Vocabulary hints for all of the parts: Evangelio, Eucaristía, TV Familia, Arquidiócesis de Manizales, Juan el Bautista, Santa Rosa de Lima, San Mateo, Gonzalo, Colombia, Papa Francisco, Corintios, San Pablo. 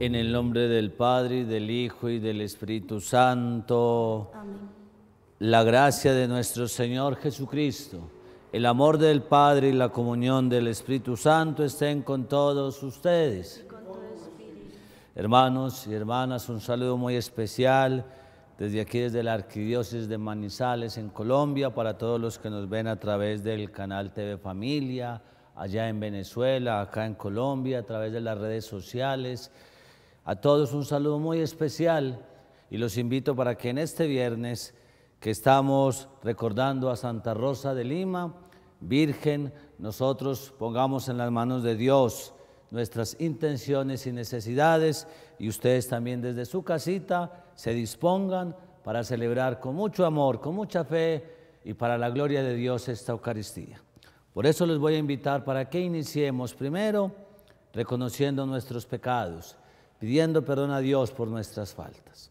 En el nombre del Padre, y del Hijo, y del Espíritu Santo. Amén. La gracia de nuestro Señor Jesucristo, el amor del Padre y la comunión del Espíritu Santo estén con todos ustedes. Y con tu espíritu. Hermanos y hermanas, un saludo muy especial desde aquí, desde la Arquidiócesis de Manizales en Colombia, para todos los que nos ven a través del canal TV Familia, allá en Venezuela, acá en Colombia, a través de las redes sociales. A todos un saludo muy especial y los invito para que en este viernes, que estamos recordando a Santa Rosa de Lima, Virgen, nosotros pongamos en las manos de Dios nuestras intenciones y necesidades, y ustedes también desde su casita se dispongan para celebrar con mucho amor, con mucha fe y para la gloria de Dios esta Eucaristía. Por eso les voy a invitar para que iniciemos primero reconociendo nuestros pecados, pidiendo perdón a Dios por nuestras faltas.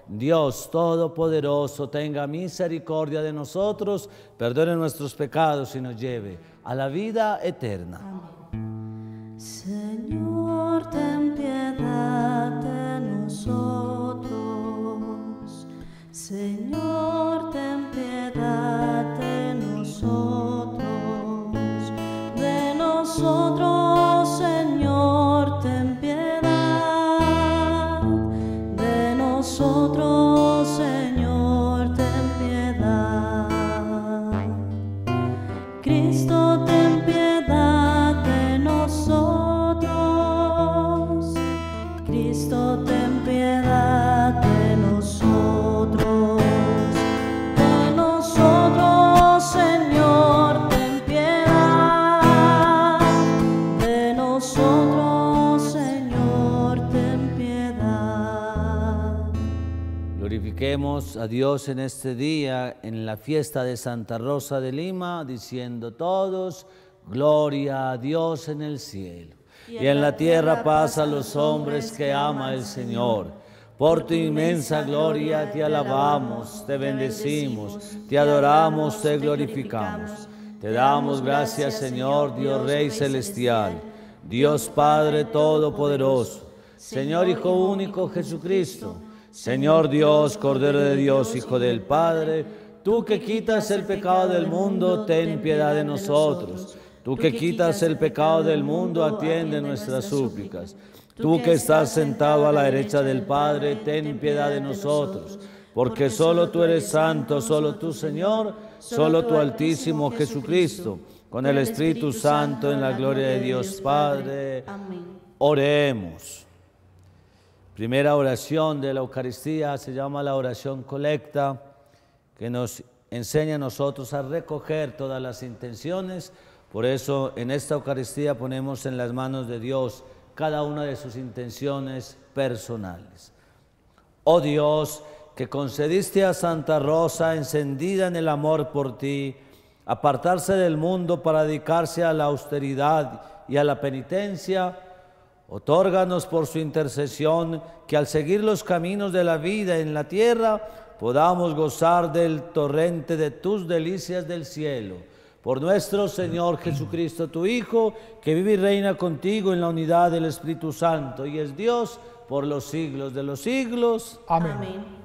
Dios Todopoderoso tenga misericordia de nosotros, perdone nuestros pecados y nos lleve a la vida eterna. Amén. Señor, ten piedad de nosotros. Señor, ten piedad de nosotros. Nosotros, Señor, ten piedad de nosotros, Señor, ten piedad. Cristo, ten piedad de nosotros. Cristo, ten piedad de nosotros. Glorifiquemos a Dios en este día, en la fiesta de Santa Rosa de Lima, diciendo todos: gloria a Dios en el cielo, y en la tierra paz a los hombres que ama el Señor. Por tu inmensa gloria te alabamos, te bendecimos, te adoramos, te glorificamos. Te damos gracias, Señor, Dios Rey Celestial, Dios Padre Todopoderoso, Señor Hijo Único Jesucristo, Señor Dios, Cordero de Dios, Hijo del Padre, tú que quitas el pecado del mundo, ten piedad de nosotros. Tú que quitas el pecado del mundo, atiende nuestras súplicas. Tú que estás sentado a la derecha del Padre, ten piedad de nosotros. Porque solo tú eres santo, solo tú, Señor, solo tu Altísimo Jesucristo, con el Espíritu Santo, en la gloria de Dios Padre. Oremos. Primera oración de la Eucaristía se llama la oración colecta, que nos enseña a nosotros a recoger todas las intenciones. Por eso en esta Eucaristía ponemos en las manos de Dios cada una de sus intenciones personales. Oh Dios, que concediste a Santa Rosa, encendida en el amor por ti, apartarse del mundo para dedicarse a la austeridad y a la penitencia, otórganos por su intercesión que al seguir los caminos de la vida en la tierra podamos gozar del torrente de tus delicias del cielo. Por nuestro Señor Jesucristo, tu Hijo, que vive y reina contigo en la unidad del Espíritu Santo y es Dios por los siglos de los siglos. Amén. Amén.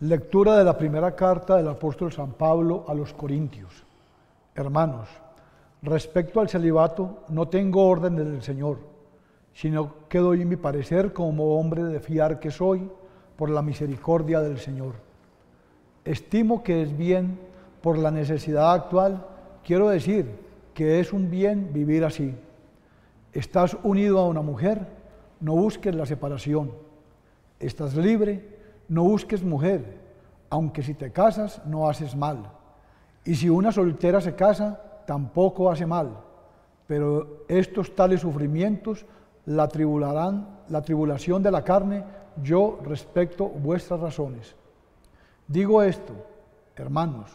Lectura de la primera carta del apóstol San Pablo a los Corintios. Hermanos, respecto al celibato, no tengo orden del Señor, sino que doy mi parecer como hombre de fiar que soy, por la misericordia del Señor. Estimo que es bien, por la necesidad actual, quiero decir que es un bien vivir así. Estás unido a una mujer, no busques la separación. Estás libre, no busques mujer, aunque si te casas no haces mal. Y si una soltera se casa, tampoco hace mal. pero estos tales sufrimientos la tribularán, la tribulación de la carne, yo respecto vuestras razones. Digo esto, hermanos,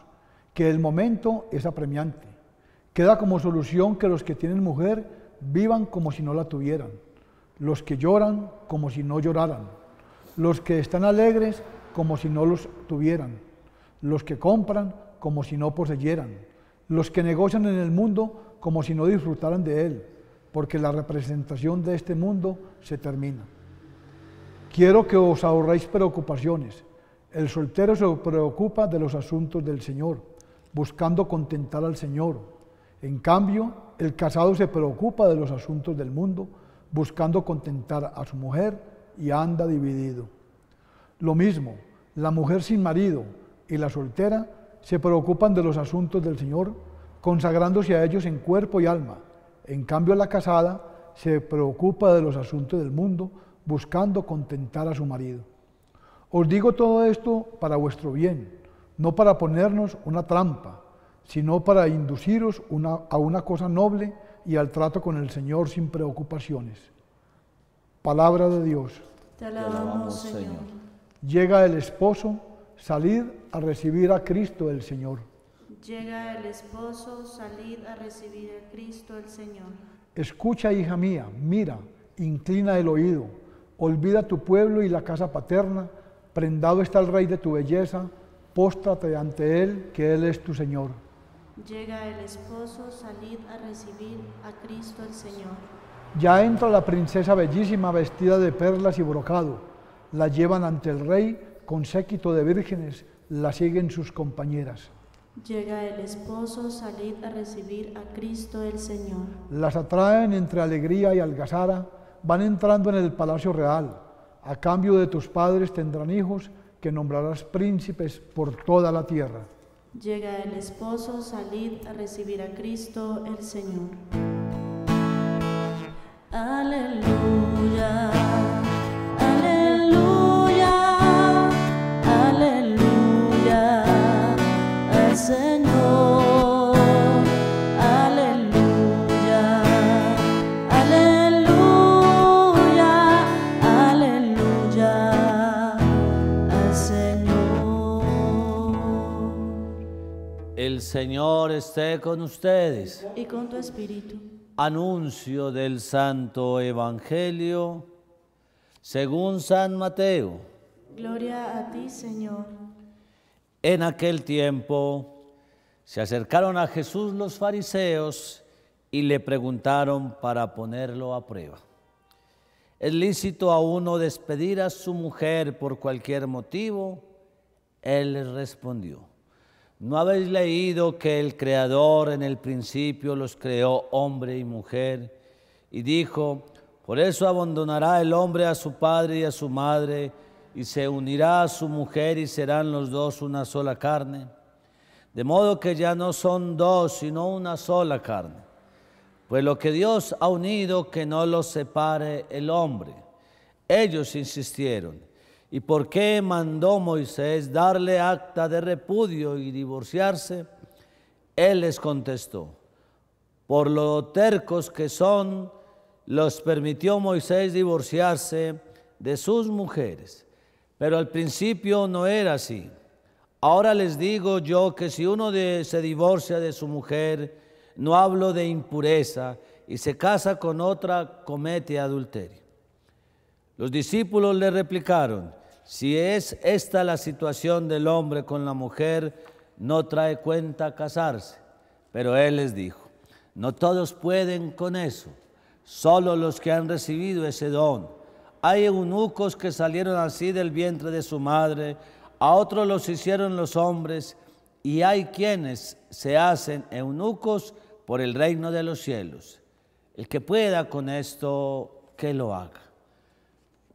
que el momento es apremiante. Queda como solución que los que tienen mujer vivan como si no la tuvieran, los que lloran como si no lloraran, los que están alegres como si no los tuvieran, los que compran como si no poseyeran, los que negocian en el mundo como si no disfrutaran de él, porque la representación de este mundo se termina. Quiero que os ahorréis preocupaciones. El soltero se preocupa de los asuntos del Señor, buscando contentar al Señor. En cambio, el casado se preocupa de los asuntos del mundo, buscando contentar a su mujer, y anda dividido. Lo mismo, la mujer sin marido y la soltera se preocupan de los asuntos del Señor, consagrándose a ellos en cuerpo y alma. En cambio, la casada se preocupa de los asuntos del mundo, buscando contentar a su marido. Os digo todo esto para vuestro bien, no para ponernos una trampa, sino para induciros a una cosa noble y al trato con el Señor sin preocupaciones. Palabra de Dios. Te alabamos, Señor. Llega el esposo, salid a recibir a Cristo el Señor. Llega el esposo, salid a recibir a Cristo el Señor. Escucha, hija mía, mira, inclina el oído, olvida tu pueblo y la casa paterna, prendado está el Rey de tu belleza, póstrate ante Él, que Él es tu Señor. Llega el esposo, salid a recibir a Cristo el Señor. Ya entra la princesa bellísima vestida de perlas y brocado. La llevan ante el rey con séquito de vírgenes, la siguen sus compañeras. Llega el esposo, salid a recibir a Cristo el Señor. Las atraen entre alegría y algazara, van entrando en el palacio real. A cambio de tus padres tendrán hijos, que nombrarás príncipes por toda la tierra. Llega el esposo, salid a recibir a Cristo el Señor. Aleluya, aleluya, aleluya al Señor. Aleluya, aleluya, aleluya al Señor. El Señor esté con ustedes. Y con tu espíritu. Anuncio del Santo Evangelio según San Mateo. Gloria a ti, Señor. En aquel tiempo se acercaron a Jesús los fariseos y le preguntaron para ponerlo a prueba. ¿Es lícito a uno despedir a su mujer por cualquier motivo? Él les respondió: ¿no habéis leído que el Creador en el principio los creó hombre y mujer? Y dijo: por eso abandonará el hombre a su padre y a su madre, y se unirá a su mujer, y serán los dos una sola carne. De modo que ya no son dos, sino una sola carne. Pues lo que Dios ha unido, que no los separe el hombre. Ellos insistieron: ¿y por qué mandó Moisés darle acta de repudio y divorciarse? Él les contestó: por lo tercos que son, los permitió Moisés divorciarse de sus mujeres. Pero al principio no era así. Ahora les digo yo que si uno se divorcia de su mujer, no hablo de impureza, y se casa con otra, comete adulterio. Los discípulos le replicaron: si es esta la situación del hombre con la mujer, no trae cuenta casarse. Pero él les dijo: no todos pueden con eso, solo los que han recibido ese don. Hay eunucos que salieron así del vientre de su madre, a otros los hicieron los hombres, y hay quienes se hacen eunucos por el reino de los cielos. El que pueda con esto, que lo haga.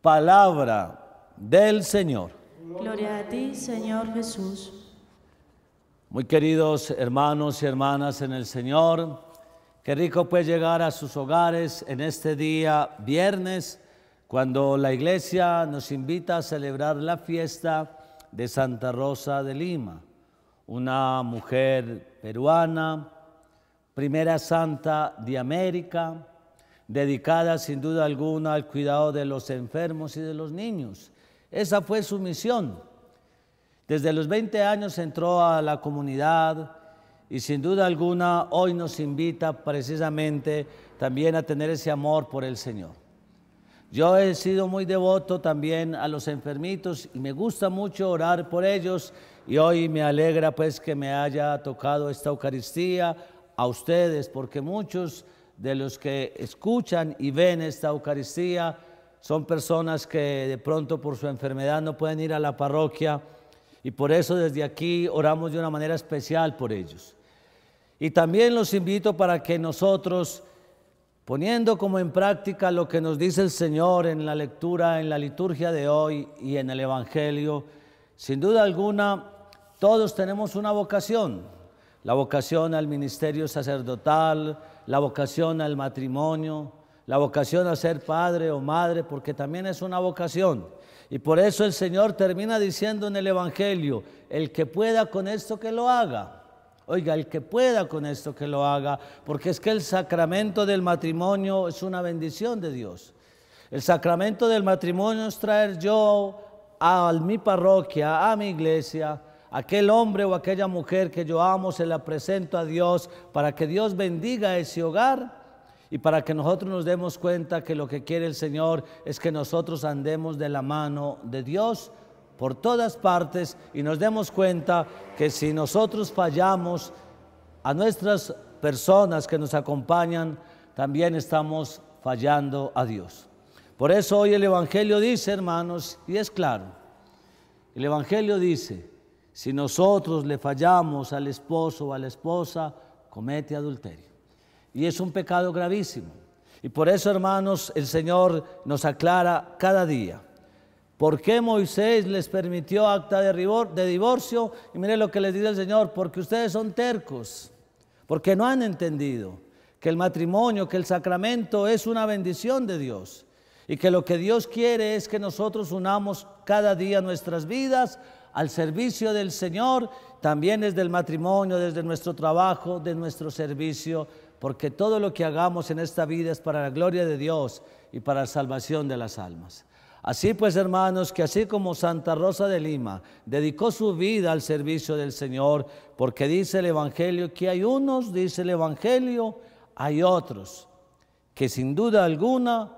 Palabra del Señor. Gloria a ti, Señor Jesús. Muy queridos hermanos y hermanas en el Señor, qué rico pues llegar a sus hogares en este día viernes, cuando la iglesia nos invita a celebrar la fiesta de Santa Rosa de Lima, una mujer peruana, primera santa de América, dedicada sin duda alguna al cuidado de los enfermos y de los niños. Esa fue su misión. Desde los 20 años entró a la comunidad y sin duda alguna hoy nos invita precisamente también a tener ese amor por el Señor. Yo he sido muy devoto también a los enfermitos y me gusta mucho orar por ellos, y hoy me alegra pues que me haya tocado esta Eucaristía a ustedes, porque muchos de los que escuchan y ven esta Eucaristía son personas que de pronto por su enfermedad no pueden ir a la parroquia, y por eso desde aquí oramos de una manera especial por ellos. Y también los invito para que nosotros, poniendo como en práctica lo que nos dice el Señor en la lectura, en la liturgia de hoy y en el Evangelio, sin duda alguna todos tenemos una vocación, la vocación al ministerio sacerdotal, la vocación al matrimonio, la vocación a ser padre o madre, porque también es una vocación. Y por eso el Señor termina diciendo en el Evangelio, el que pueda con esto que lo haga. Oiga, el que pueda con esto que lo haga, porque es que el sacramento del matrimonio es una bendición de Dios. El sacramento del matrimonio es traer yo a mi parroquia, a mi iglesia, aquel hombre o aquella mujer que yo amo, se la presento a Dios para que Dios bendiga ese hogar y para que nosotros nos demos cuenta que lo que quiere el Señor es que nosotros andemos de la mano de Dios por todas partes y nos demos cuenta que si nosotros fallamos a nuestras personas que nos acompañan, también estamos fallando a Dios. Por eso hoy el Evangelio dice, hermanos, y es claro, el Evangelio dice, si nosotros le fallamos al esposo o a la esposa, comete adulterio. Y es un pecado gravísimo. Y por eso, hermanos, el Señor nos aclara cada día. ¿Por qué Moisés les permitió acta de divorcio? Y mire lo que les dice el Señor, porque ustedes son tercos, porque no han entendido que el matrimonio, que el sacramento es una bendición de Dios y que lo que Dios quiere es que nosotros unamos cada día nuestras vidas al servicio del Señor, también desde el matrimonio, desde nuestro trabajo, de nuestro servicio, porque todo lo que hagamos en esta vida es para la gloria de Dios y para la salvación de las almas. Así pues, hermanos, que así como Santa Rosa de Lima dedicó su vida al servicio del Señor, porque dice el Evangelio que hay unos, dice el Evangelio, hay otros que sin duda alguna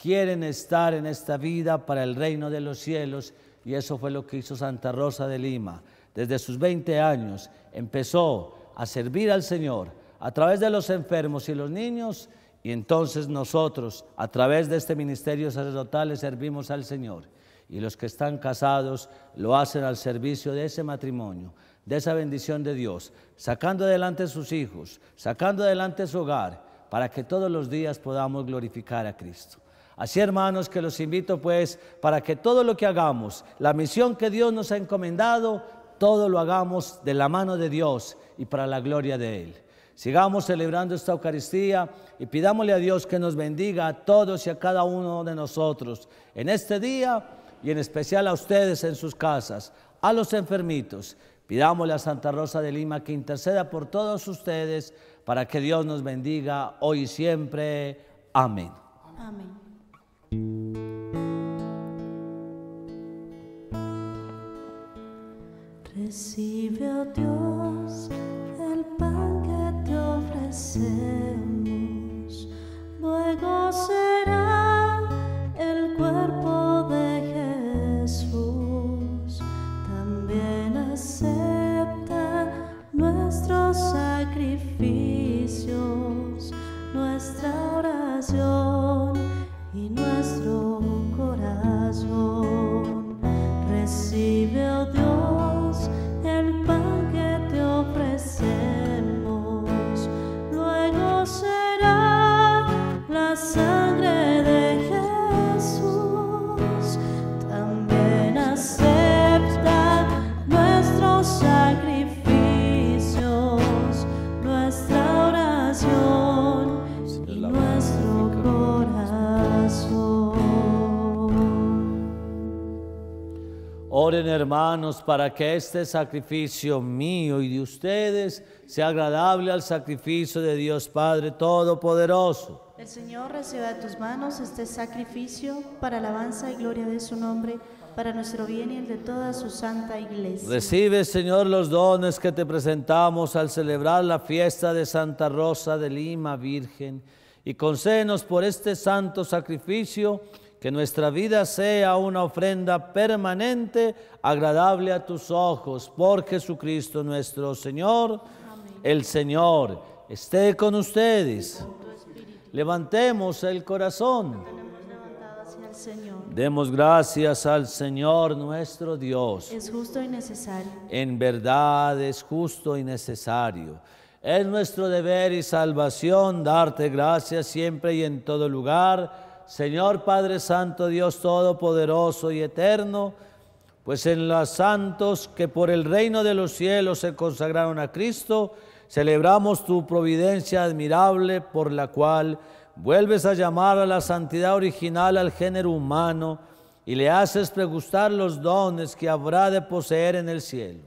quieren estar en esta vida para el reino de los cielos. Y eso fue lo que hizo Santa Rosa de Lima. Desde sus 20 años empezó a servir al Señor a través de los enfermos y los niños, y entonces nosotros a través de este ministerio sacerdotal le servimos al Señor. Y los que están casados lo hacen al servicio de ese matrimonio, de esa bendición de Dios, sacando adelante sus hijos, sacando adelante su hogar, para que todos los días podamos glorificar a Cristo. Así, hermanos, que los invito pues para que todo lo que hagamos, la misión que Dios nos ha encomendado, todo lo hagamos de la mano de Dios y para la gloria de Él. Sigamos celebrando esta Eucaristía y pidámosle a Dios que nos bendiga a todos y a cada uno de nosotros en este día, y en especial a ustedes en sus casas, a los enfermitos. Pidámosle a Santa Rosa de Lima que interceda por todos ustedes para que Dios nos bendiga hoy y siempre. Amén. Amén. Recibe, oh Dios, el pan que te ofrecemos, luego será el cuerpo de Jesús. También acepta nuestros sacrificios, nuestra oración y nuestro corazón. Recibe, oh Dios, el pan que te ofrecemos, luego será la sangre de Jesús. También acepta nuestros sacrificios, nuestra oración y nuestro corazón. Oren, hermanos, para que este sacrificio mío y de ustedes sea agradable al sacrificio de Dios Padre Todopoderoso. El Señor reciba de tus manos este sacrificio para alabanza y gloria de su nombre, para nuestro bien y el de toda su santa iglesia. Recibe, Señor, los dones que te presentamos al celebrar la fiesta de Santa Rosa de Lima, Virgen, y concédenos por este santo sacrificio que nuestra vida sea una ofrenda permanente, agradable a tus ojos. Por Jesucristo nuestro Señor. Amén. El Señor esté con ustedes. Levantemos el corazón. Señor. Demos gracias al Señor nuestro Dios. Es justo y necesario. En verdad es justo y necesario. Es nuestro deber y salvación darte gracias siempre y en todo lugar, Señor Padre Santo, Dios Todopoderoso y Eterno, pues en los santos que por el reino de los cielos se consagraron a Cristo, celebramos tu providencia admirable por la cual vuelves a llamar a la santidad original al género humano y le haces pregustar los dones que habrá de poseer en el cielo.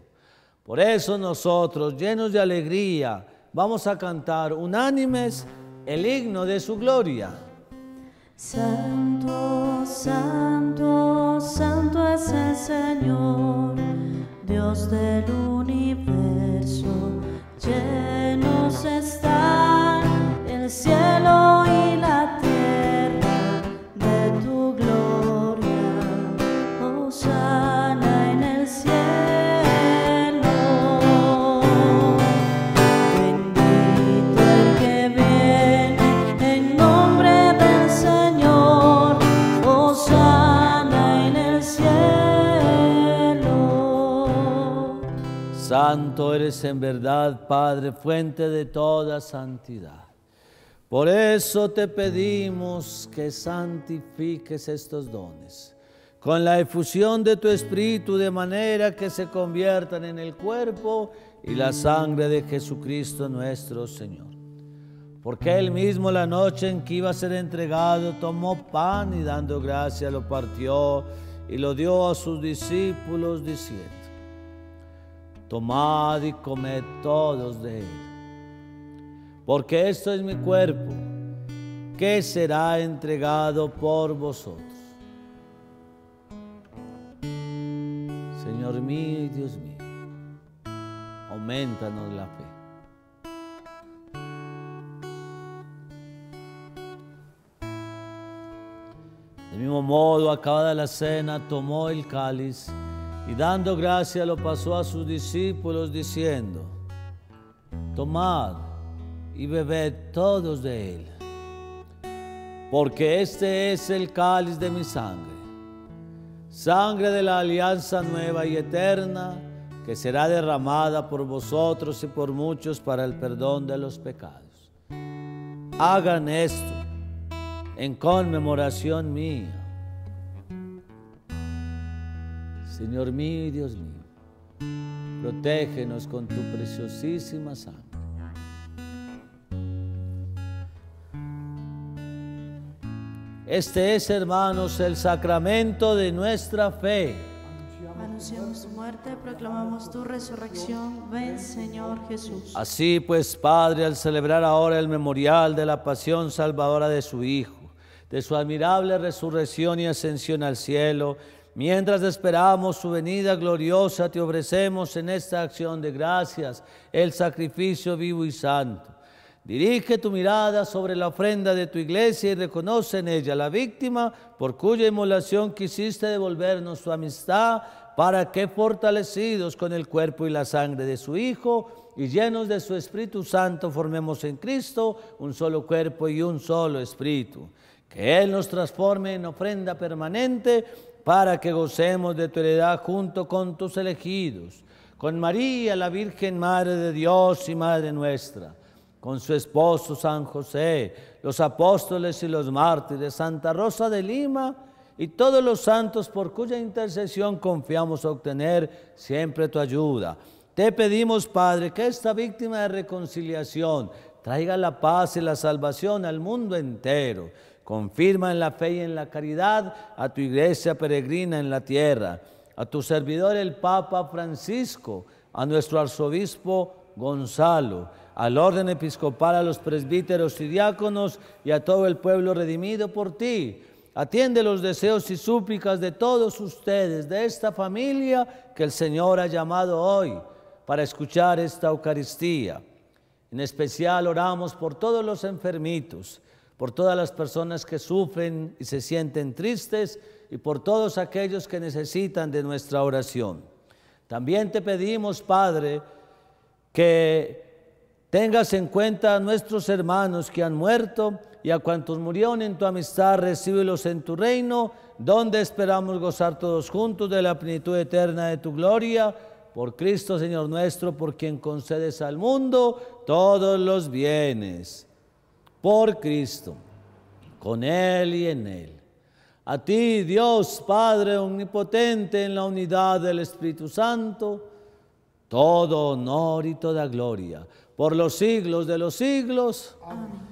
Por eso nosotros, llenos de alegría, vamos a cantar unánimes el himno de su gloria. Santo, santo, santo es el Señor, Dios del universo, llenos está el cielo y la tierra de tu gloria, Hosanna en el cielo. Bendito el que viene en nombre del Señor, Hosanna en el cielo. Santo eres en verdad, Padre, fuente de toda santidad. Por eso te pedimos que santifiques estos dones con la efusión de tu Espíritu, de manera que se conviertan en el cuerpo y la sangre de Jesucristo nuestro Señor. Porque Él mismo, la noche en que iba a ser entregado, tomó pan y dando gracias lo partió y lo dio a sus discípulos diciendo: tomad y comed todos de él, porque esto es mi cuerpo, que será entregado por vosotros. Señor mío y Dios mío, auméntanos la fe. Del mismo modo, acabada la cena, tomó el cáliz y dando gracias lo pasó a sus discípulos diciendo: tomad y bebed todos de él, porque este es el cáliz de mi sangre, sangre de la alianza nueva y eterna, que será derramada por vosotros y por muchos para el perdón de los pecados. Hagan esto en conmemoración mía. Señor mío y Dios mío, protégenos con tu preciosísima sangre. Este es, hermanos, el sacramento de nuestra fe. Anunciamos tu muerte, proclamamos tu resurrección. Ven, Señor Jesús. Así pues, Padre, al celebrar ahora el memorial de la pasión salvadora de su Hijo, de su admirable resurrección y ascensión al cielo, mientras esperamos su venida gloriosa, te ofrecemos en esta acción de gracias el sacrificio vivo y santo. Dirige tu mirada sobre la ofrenda de tu iglesia y reconoce en ella la víctima por cuya inmolación quisiste devolvernos tu amistad, para que, fortalecidos con el cuerpo y la sangre de su Hijo y llenos de su Espíritu Santo, formemos en Cristo un solo cuerpo y un solo espíritu. Que Él nos transforme en ofrenda permanente, para que gocemos de tu heredad junto con tus elegidos, con María, la Virgen Madre de Dios y Madre nuestra, con su esposo San José, los apóstoles y los mártires, Santa Rosa de Lima y todos los santos por cuya intercesión confiamos obtener siempre tu ayuda. Te pedimos, Padre, que esta víctima de reconciliación traiga la paz y la salvación al mundo entero. Confirma en la fe y en la caridad a tu iglesia peregrina en la tierra, a tu servidor el Papa Francisco, a nuestro arzobispo Gonzalo, al orden episcopal, a los presbíteros y diáconos y a todo el pueblo redimido por ti. Atiende los deseos y súplicas de todos ustedes, de esta familia que el Señor ha llamado hoy para escuchar esta Eucaristía. En especial oramos por todos los enfermitos, por todas las personas que sufren y se sienten tristes y por todos aquellos que necesitan de nuestra oración. También te pedimos, Padre, que tengas en cuenta a nuestros hermanos que han muerto y a cuantos murieron en tu amistad, recíbelos en tu reino, donde esperamos gozar todos juntos de la plenitud eterna de tu gloria. Por Cristo, Señor nuestro, por quien concedes al mundo todos los bienes. Por Cristo, con Él y en Él. A ti, Dios Padre omnipotente, en la unidad del Espíritu Santo, todo honor y toda gloria, por los siglos de los siglos. Amén.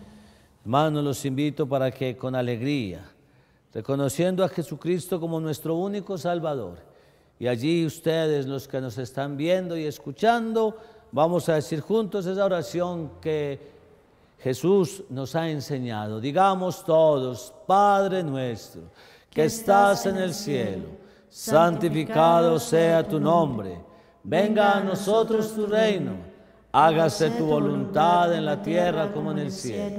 Hermanos, los invito para que con alegría, reconociendo a Jesucristo como nuestro único Salvador, y allí ustedes, los que nos están viendo y escuchando, vamos a decir juntos esa oración que Jesús nos ha enseñado. Digamos todos: Padre nuestro, que estás en el cielo, santificado sea tu nombre. Venga a nosotros tu reino. Hágase tu voluntad en la tierra como en el cielo.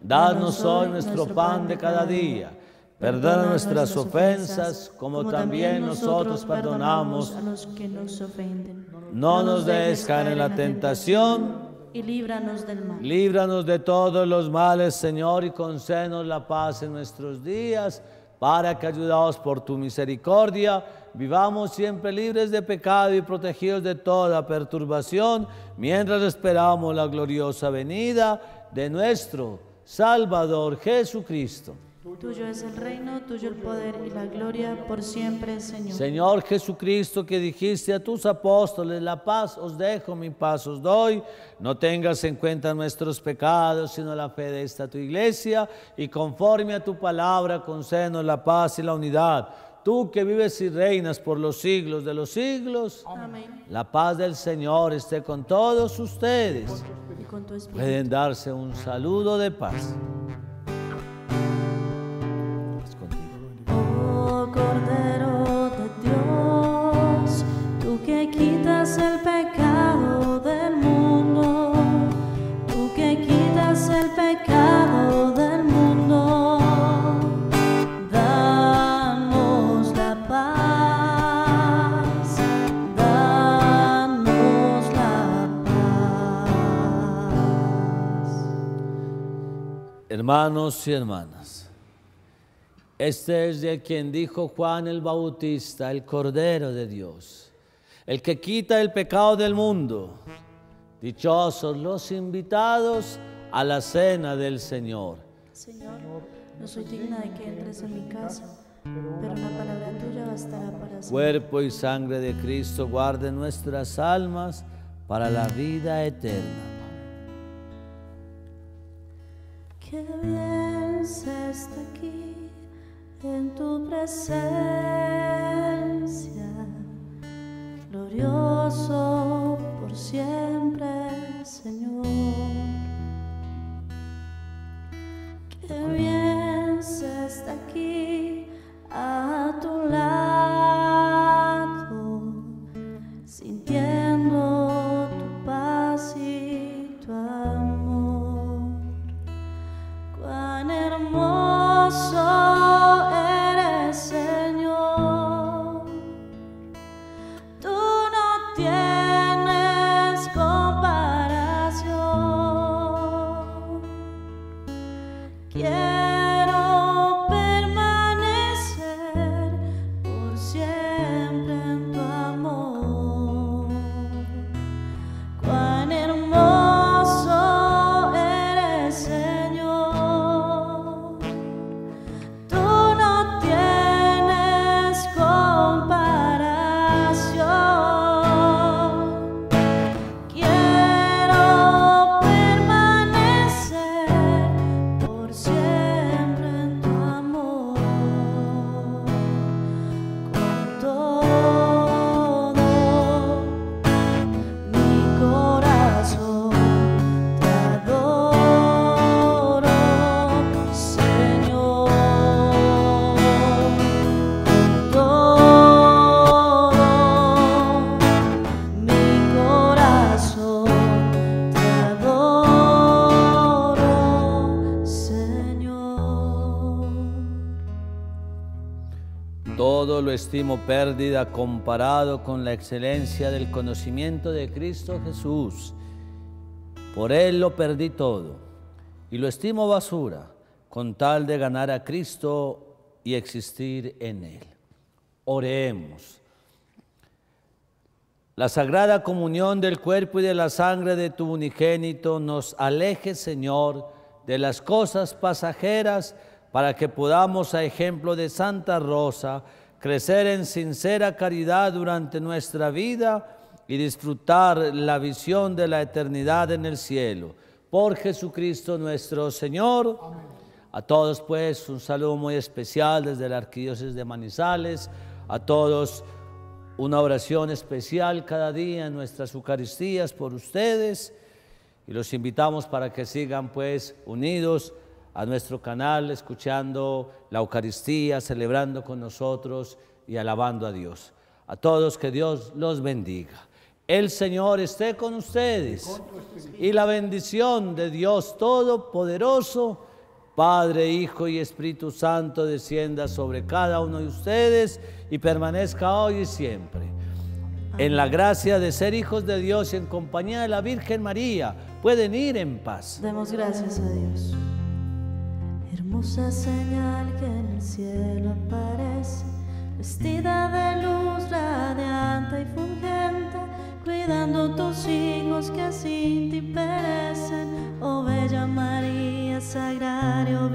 Danos hoy nuestro pan de cada día. Perdona nuestras ofensas como también nosotros perdonamos a los que nos ofenden. No nos dejes caer en la tentación y líbranos del mal. Líbranos de todos los males, Señor, y concédenos la paz en nuestros días, para que, ayudados por tu misericordia, vivamos siempre libres de pecado y protegidos de toda perturbación, mientras esperamos la gloriosa venida de nuestro Salvador Jesucristo. Tuyo es el reino, tuyo el poder y la gloria por siempre, Señor. Señor Jesucristo, que dijiste a tus apóstoles: la paz os dejo, mi paz os doy. No tengas en cuenta nuestros pecados, sino la fe de esta tu iglesia, y conforme a tu palabra concédenos la paz y la unidad. Tú que vives y reinas por los siglos de los siglos. Amén. La paz del Señor esté con todos ustedes. Y con tu espíritu. Pueden darse un saludo de paz. Oh Cordero de Dios, tú que quitas el pecado del mundo, tú que quitas el pecado del mundo. Danos la paz. Hermanos y hermanas, este es de quien dijo Juan el Bautista: el Cordero de Dios, el que quita el pecado del mundo. Dichosos los invitados a la cena del Señor. Señor, no soy digna de que entres en mi casa, pero una palabra tuya bastará para siempre. Cuerpo y sangre de Cristo guarden nuestras almas para la vida eterna. Qué bien se está aquí en tu presencia, glorioso por siempre, Señor. Qué bien se está aquí a tu lado, sintiendo tu paz y tu amor. Cuán hermoso eres, Señor. Tú no tienes compasión. todo lo estimo pérdida comparado con la excelencia del conocimiento de Cristo Jesús. Por Él lo perdí todo y lo estimo basura con tal de ganar a Cristo y existir en Él. Oremos. La sagrada comunión del cuerpo y de la sangre de tu unigénito nos aleje, Señor, de las cosas pasajeras, para que podamos, a ejemplo de Santa Rosa, crecer en sincera caridad durante nuestra vida y disfrutar la visión de la eternidad en el cielo. Por Jesucristo nuestro Señor. Amén. A todos, pues, un saludo muy especial desde la Arquidiócesis de Manizales. A todos, una oración especial cada día en nuestras Eucaristías por ustedes. Y los invitamos para que sigan, pues, unidos a nuestro canal, escuchando la Eucaristía, celebrando con nosotros y alabando a Dios. A todos, que Dios los bendiga. El Señor esté con ustedes y la bendición de Dios Todopoderoso, Padre, Hijo y Espíritu Santo, descienda sobre cada uno de ustedes y permanezca hoy y siempre. En la gracia de ser hijos de Dios y en compañía de la Virgen María, pueden ir en paz. Demos gracias a Dios. Hermosa señal que en el cielo aparece, vestida de luz radiante y fulgente, cuidando tus hijos que sin ti perecen. Oh bella María, Sagrario